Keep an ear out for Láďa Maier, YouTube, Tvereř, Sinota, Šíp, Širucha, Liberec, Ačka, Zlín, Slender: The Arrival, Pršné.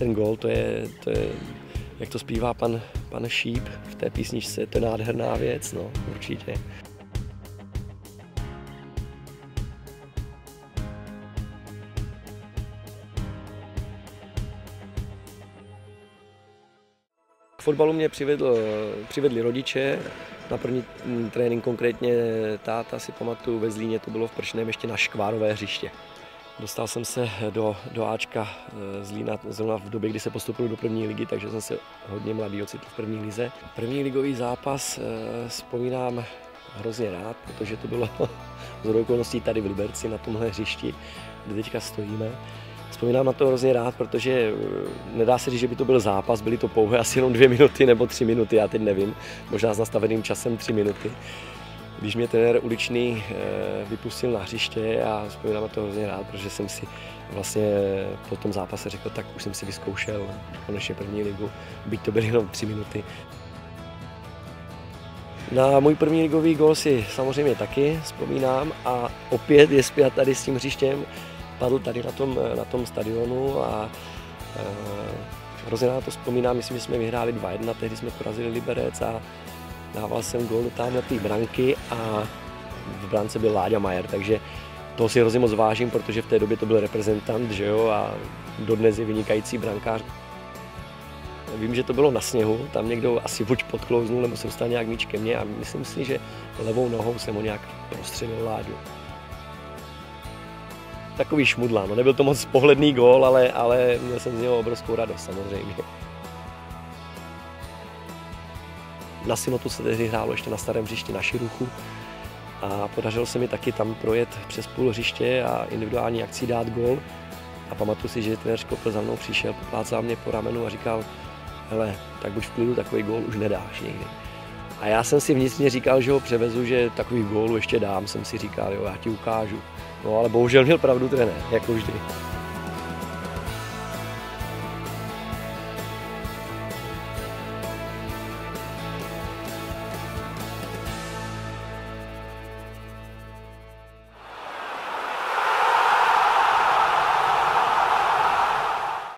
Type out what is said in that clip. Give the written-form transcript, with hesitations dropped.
ten gól, to je jak to zpívá pan Šíp v té písničce, to je nádherná věc, no, určitě. K fotbalu mě přivedli rodiče, na první trénink konkrétně táta, si pamatuju, ve Zlíně, to bylo v Pršném, ještě na škvárové hřiště. Dostal jsem se do Ačka Zlína zrovna v době, kdy se postupil do první ligy, takže jsem se hodně mladý ocitl v první lize. První ligový zápas vzpomínám hrozně rád, protože to bylo shodou okolností tady v Liberci na tomhle hřišti, kde teďka stojíme. Vzpomínám na to hrozně rád, protože nedá se říct, že by to byl zápas, byly to pouhé asi jenom 2 minuty nebo 3 minuty, já teď nevím, možná s nastaveným časem 3 minuty. Když mě trenér uličný vypustil na hřiště, a vzpomínám na to hrozně rád, protože jsem si vlastně po tom zápase řekl, tak už jsem si vyzkoušel konečně první ligu, byť to byly jenom 3 minuty. Na můj první ligový gól si samozřejmě taky vzpomínám a opět je zpět tady s tím hřištěm. Padl tady na tom stadionu a hrozně na to vzpomínám, myslím, že jsme vyhráli 2-1, tehdy jsme porazili Liberec a dával jsem gól do tamhle branky a v brance byl Láďa Maier, takže toho si hrozně moc vážím, protože v té době to byl reprezentant, že jo, a dodnes je vynikající brankář. Vím, že to bylo na sněhu, tam někdo asi buď podklouznul, nebo se dostal nějak míč ke mně a myslím si, že levou nohou jsem ho nějak prostřelil Láďu. Takový šmudla, no, nebyl to moc pohledný gól, ale měl jsem z něho obrovskou radost samozřejmě. Na Sinotu se tehdy hrálo ještě na starém hřišti na Širuchu a podařilo se mi taky tam projet přes půl hřiště a individuální akcí dát gól. A pamatuju si, že Tvereř za mnou přišel, poplácal mě po ramenu a říkal, hele, tak buď v klidu, takový gól už nedáš nikdy. A já jsem si vnitřně říkal, že ho převezu, že takový gólů ještě dám, jsem si říkal, jo, já ti ukážu. No ale bohužel měl pravdu trenér, jako vždy.